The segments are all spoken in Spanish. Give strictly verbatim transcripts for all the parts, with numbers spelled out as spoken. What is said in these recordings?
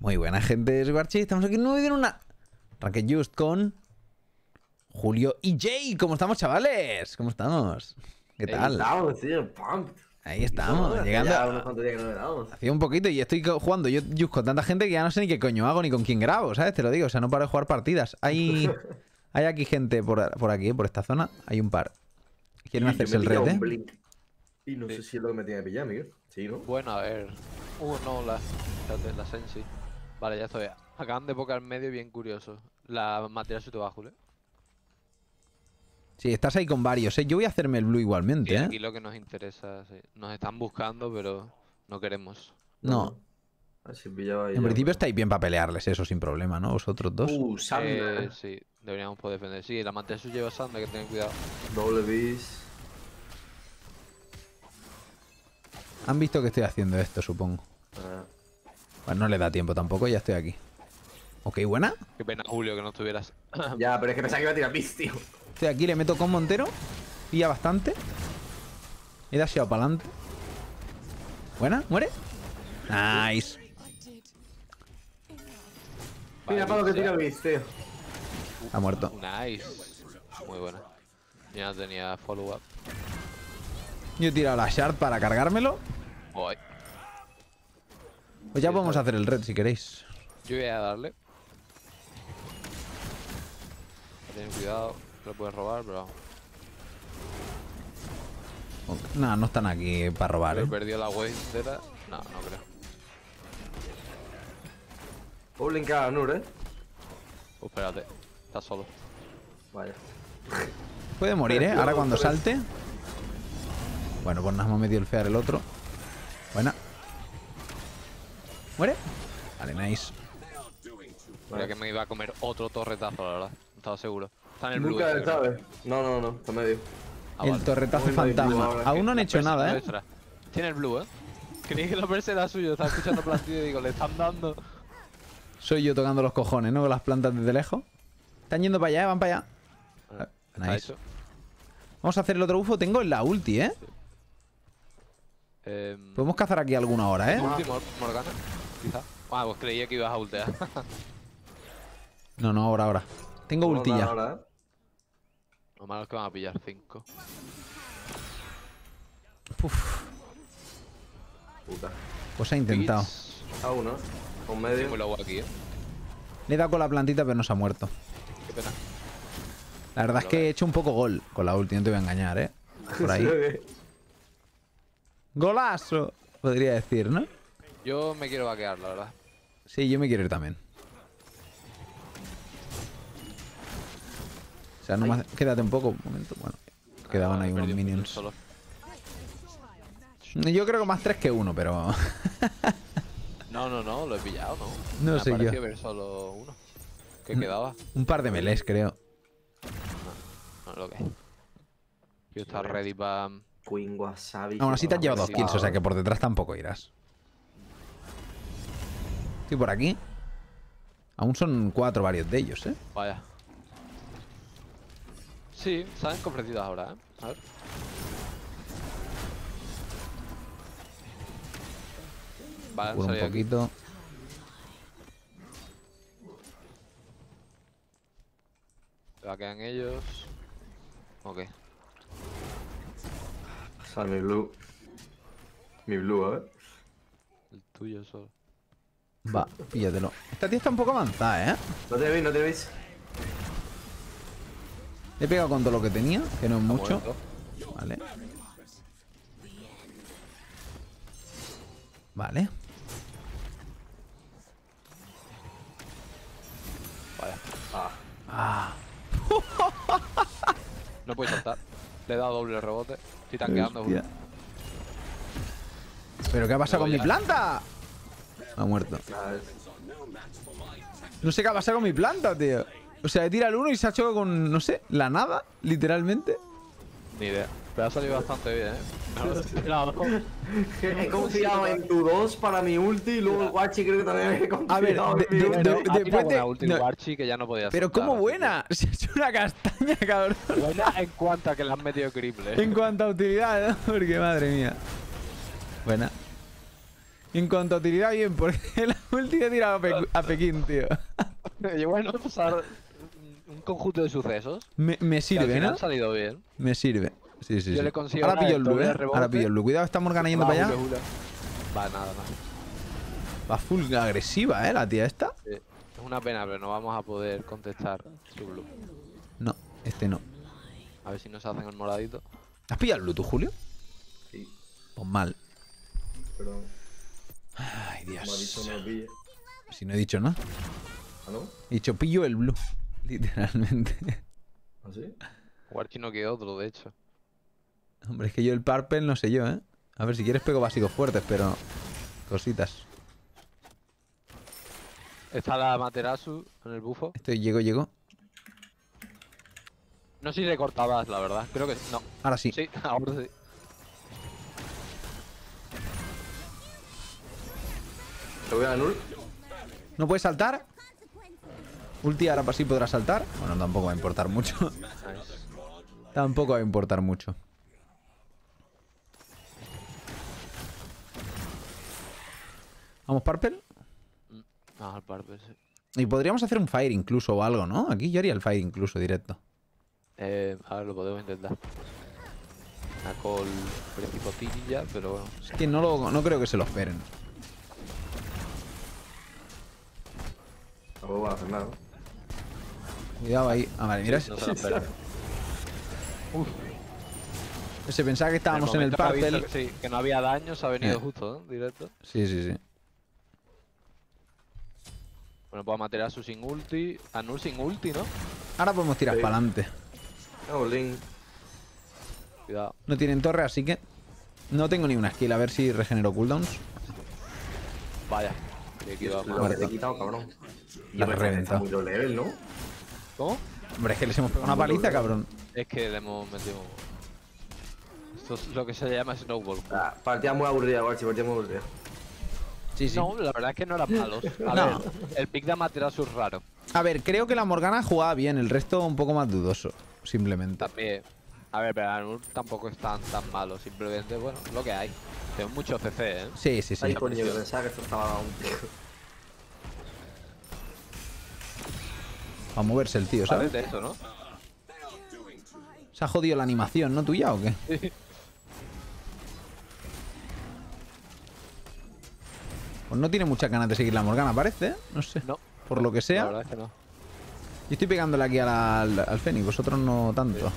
Muy buena gente, soy Warchi. Estamos aquí nueve en una Raquel Joust con Julio y Jay. ¿Cómo estamos, chavales? ¿Cómo estamos? ¿Qué tal? Estamos, tío, pumped. Ahí estamos, no, llegando. Ya unos cuantos días que no grabamos. Hacía un poquito y estoy jugando yo, yo con tanta gente que ya no sé ni qué coño hago ni con quién grabo, ¿sabes? Te lo digo, o sea, no paro de jugar partidas. Hay, hay aquí gente por, por aquí, por esta zona. Hay un par. ¿Quieren y hacerse el rete? Y no sí. sé si es lo que me tiene que pillar, Miguel. Sí, ¿no? Bueno, a ver. Uh, no, la, la, la Sensi. Vale, ya estoy. Acaban de boca al medio, bien curioso. La Amaterasu te va, Julio. Sí, estás ahí con varios, ¿eh? Yo voy a hacerme el blue igualmente, sí, ¿eh? Aquí lo que nos interesa, sí. Nos están buscando, pero no queremos. No. Así pillaba yo, en principio pero... estáis bien para pelearles eso sin problema, ¿no? Vosotros dos. Uh, Sandra. Eh, sí, deberíamos poder defender. Sí, la Materasu lleva Sandra, que tengan cuidado. Doble bis. Han visto que estoy haciendo esto, supongo. Ah. Bueno, no le da tiempo tampoco, ya estoy aquí. Ok, buena. Qué pena, Julio, que no estuvieras. Ya, pero es que pensaba que iba a tirar bis, tío. Estoy aquí, le meto con Montero. Pilla bastante. He dasheado para adelante. Buena, muere. Nice. Mira, Pablo, que tira bis, tío. Ha muerto. Nice. Muy buena. Ya no tenía follow up. Yo he tirado la Shard para cargármelo. Voy. Pues ya podemos hacer el red si queréis. Yo voy a darle. Ten cuidado, lo puedes robar, pero... Okay. No, no están aquí para robar, pero ¿eh? Perdió la wave entera. No, no creo. Puedo linkar a N U R, ¿eh? Pues espérate, está solo. Vaya. Puede morir, ¿eh? Ahora cuando salte... Bueno, pues nos hemos metido el fear el otro. Buena. ¿Muere? Vale, nice. Vale. Creo que me iba a comer otro torretazo, la verdad. No estaba seguro. Está en el blue. Nunca sabes. No, no, no. Está medio. Ah, el vale. torretazo no fantasma. Blue, aún no han hecho nada, ¿eh? Tiene el blue, ¿eh? Creí que la perse era suyo. Estaba escuchando plantillas y digo, le están dando. Soy yo tocando los cojones, ¿no? Con las plantas desde lejos. Están yendo para allá, ¿eh? Van para allá. Vale. Nice. Eso. Vamos a hacer el otro bufo. Tengo en la ulti, ¿eh? Sí. Eh... Podemos cazar aquí alguna hora, ¿eh? Ulti, Morgana, quizá. Ah, pues creía que ibas a ultear. No, no, ahora, ahora. Tengo no, ulti ya. Ahora, ¿eh? Lo malo es que van a pillar cinco. Puf. Puta. Pues ha intentado. A uno. Con medio. Muy low aquí, ¿eh? Le he dado con la plantita, pero no se ha muerto. Qué pena. La verdad pero es que he hecho un poco gol con la ulti, no te voy a engañar, ¿eh? Por ahí. ¡Golazo! Podría decir, ¿no? Yo me quiero vaquear, la verdad. Sí, yo me quiero ir también. O sea, nomás... Quédate un poco, un momento. Bueno, quedaban ah, ahí unos minions. Un yo creo que más tres que uno, pero... No, no, no, lo he pillado, ¿no? No me sé yo. Ver solo uno. ¿Qué un, quedaba? Un par de melés, creo. No, no lo que es. Yo estaba ready para... Queen Wasabi. Aún así te has llevado dos kills, o sea que por detrás tampoco irás. Estoy por aquí. Aún son cuatro varios de ellos, ¿eh? Vaya. Sí, salen comprometidos ahora, ¿eh? A ver. Vale, por un poquito. Aquí. Se va a quedar ellos. Ok. Sal mi blue. Mi blue, ¿eh? El tuyo solo. Va, píllatelo. Esta tía está un poco avanzada, ¿eh? No te veis, no te veis. He pegado con todo lo que tenía, que no es mucho. Vale. Vale. Vale. Ah. Ah. No puede saltar. Le he dado doble rebote. Estoy tanqueando. ¿Pero qué ha pasado con mi planta? Ha muerto. No sé qué ha pasado con mi planta, tío. O sea, he tirado el uno y se ha chocado con, no sé, la nada, literalmente. Ni idea. Pero ha salido bastante bien, ¿eh? He confiado en tu dos para mi ulti y luego el Warchi creo que también he confiado. A ver, después de... ulti Warchi que ya no podía. Pero como buena, se ha hecho una castaña, cabrón. Buena en cuanto a que la han metido criple. En cuanto a utilidad, ¿no? Porque madre mía. Buena. En cuanto a tirar bien, porque la última tira a, pe a Pekín, tío. Oye, bueno, pasar un conjunto de sucesos. Me, me sirve, ¿no? Han salido bien. Me sirve. Sí, sí, Yo sí. Le consigo ahora pillo el blue, eh. Ahora pillo el blue. Cuidado, está Morgana yendo para allá. Hula. Va, nada, nada. Va full agresiva, eh, la tía esta. Sí. Es una pena, pero no vamos a poder contestar su blue. No, este no. A ver si nos hacen el moradito. ¿Has pillado el blue tú, Julio? Sí. Pues mal. Perdón. Ay, Dios. Como ha dicho, no pille. Si no he dicho, ¿no? ¿Ah, no? He dicho, pillo el blue. Literalmente. ¿Ah, sí? Warchi no que otro, de hecho. Hombre, es que yo el purple no sé yo, ¿eh? A ver, si quieres pego básicos fuertes, pero... Cositas. Está la Amaterasu en el bufo. Estoy, llego, llego. No sé si recortabas, la verdad. Creo que no. Ahora sí. Sí, ahora sí. Te voy a N U R. ¿No puedes saltar? Ulti ahora para sí podrá saltar. Bueno, tampoco va a importar mucho. Tampoco va a importar mucho. ¿Vamos Purple? Vamos al Purple, sí. Y podríamos hacer un Fire incluso o algo, ¿no? Aquí yo haría el Fire incluso directo. Eh, a ver, lo podemos intentar. Saco el precipotilla, pero bueno. Es que no, lo, no creo que se lo esperen. No va a hacer nada. Cuidado ahí. Ah, vale, mira. Sí, sí, sí. Uf. Se pensaba que estábamos en el, el papel. Que, sí, que no había daño, se ha venido eh. justo, ¿eh? Directo. Sí, sí, sí. Bueno, puedo matar a su sin ulti. A N U R sin ulti, ¿no? Ahora podemos tirar sí. para adelante. No, Cuidado. No tienen torre, así que. No tengo ni una skill. A ver si regenero cooldowns. Vaya. Te he quitado, te he quitado, cabrón. La reventado. ¿No? ¿Cómo? Hombre, es que les hemos pegado una paliza, cabrón. Es que le hemos metido... Esto es lo que se llama snowball. Ah, partida muy aburrida, Warchi, partida muy aburrida. Sí, sí. No, la verdad es que no eran malos. A no. ver, el pick de Amaterasu es raro. A ver, creo que la Morgana jugaba bien, el resto un poco más dudoso, simplemente. También. A ver, pero N U R tampoco es tan, tan malo, simplemente, bueno, lo que hay. Tengo mucho C C, ¿eh? Sí, sí, sí. Ay, coño, pensaba que esto estaba un poco... Va a moverse el tío, ¿sabes? De eso, ¿no? Se ha jodido la animación, ¿no? ¿Tuya o qué? Sí. Pues no tiene muchas ganas de seguir la Morgana, parece, ¿eh? No sé. No. Por lo que sea. La verdad es que no. Yo estoy pegándole aquí a la, al, al Fenix, vosotros no tanto. Sí.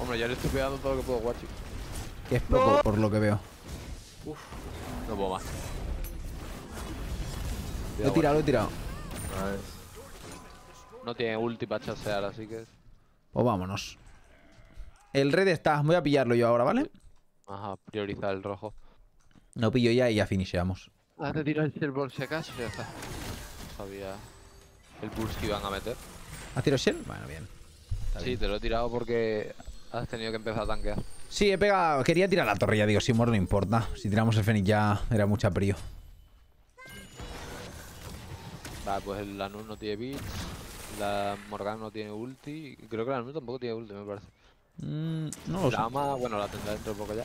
Hombre, yo le estoy pegando todo lo que puedo, Warchi. Que es poco, no. por lo que veo. Uf, no puedo más. Lo he tirado, lo he tirado. A ver. No tiene ulti para chasear, así que... Pues vámonos. El red está. Voy a pillarlo yo ahora, ¿vale? Ajá, priorizar el rojo. Lo pillo ya y ya finisheamos. Ah, te tirado el shell por si acaso. Ya está. No sabía el burst que iban a meter. ¿Has tirado shell? Bueno, bien. Está sí, bien. Te lo he tirado porque has tenido que empezar a tanquear. Sí, he pegado... Quería tirar la torre, ya digo. Si mor no importa. Si tiramos el Fenix ya era mucha prio. Vale, pues el Lanus no tiene beats. La Morgana no tiene ulti. Creo que la N U R tampoco tiene ulti, me parece. Mm, no lo sé. La ama, bueno, la tendrá dentro de poco ya.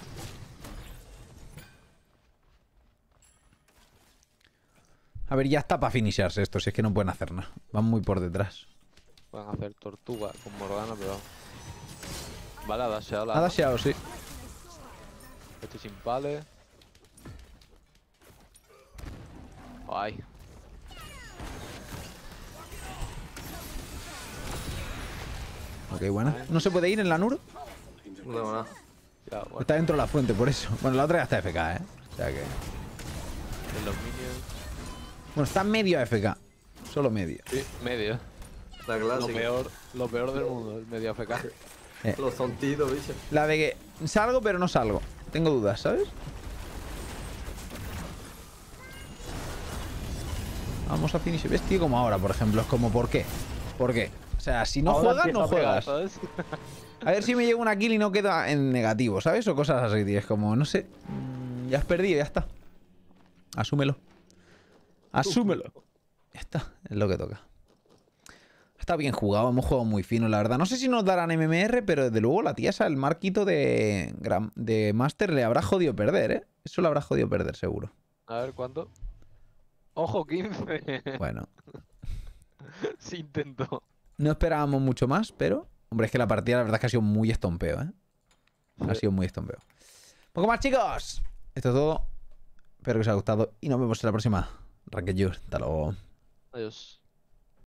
A ver, ya está para finisharse esto, si es que no pueden hacer nada. Van muy por detrás. Pueden hacer tortuga con Morgana, pero... Vale, ha dasheado la... Ha dasheado, sí. Estoy sin pales. Ay. Ok, buena. ¿No se puede ir en la N U R? No, no, no. Ya, bueno. Está dentro de la fuente, por eso. Bueno, la otra ya está A F K, ¿eh? O sea que... En los minions... Bueno, está medio A F K. Solo medio. Sí, medio. La clásica. Lo peor, lo peor del mundo, el medio A F K. eh. Los tontitos, bicho. La de que salgo, pero no salgo. Tengo dudas, ¿sabes? Vamos a finish. ¿Ves, tío? Como ahora, por ejemplo. Es como, ¿por qué? ¿Por qué? O sea, si no Ahora juegas, no juegas. Pegar, a ver si me llevo una kill y no queda en negativo, ¿sabes? O cosas así, tío. Es como, no sé. Ya has perdido, ya está. Asúmelo. Asúmelo. Ya está, es lo que toca. Está bien jugado, hemos jugado muy fino, la verdad. No sé si nos darán M M R, pero desde luego la tía esa, el marquito de, de Master le habrá jodido perder, ¿eh? Eso lo habrá jodido perder, seguro. A ver, ¿cuánto? ¡Ojo, quince! Bueno. Sí intentó. No esperábamos mucho más, pero... Hombre, es que la partida la verdad es que ha sido muy estompeo, ¿eh? Ha sido muy estompeo. Poco más, chicos. Esto es todo. Espero que os haya gustado y nos vemos en la próxima. Raquel, hasta luego. Adiós.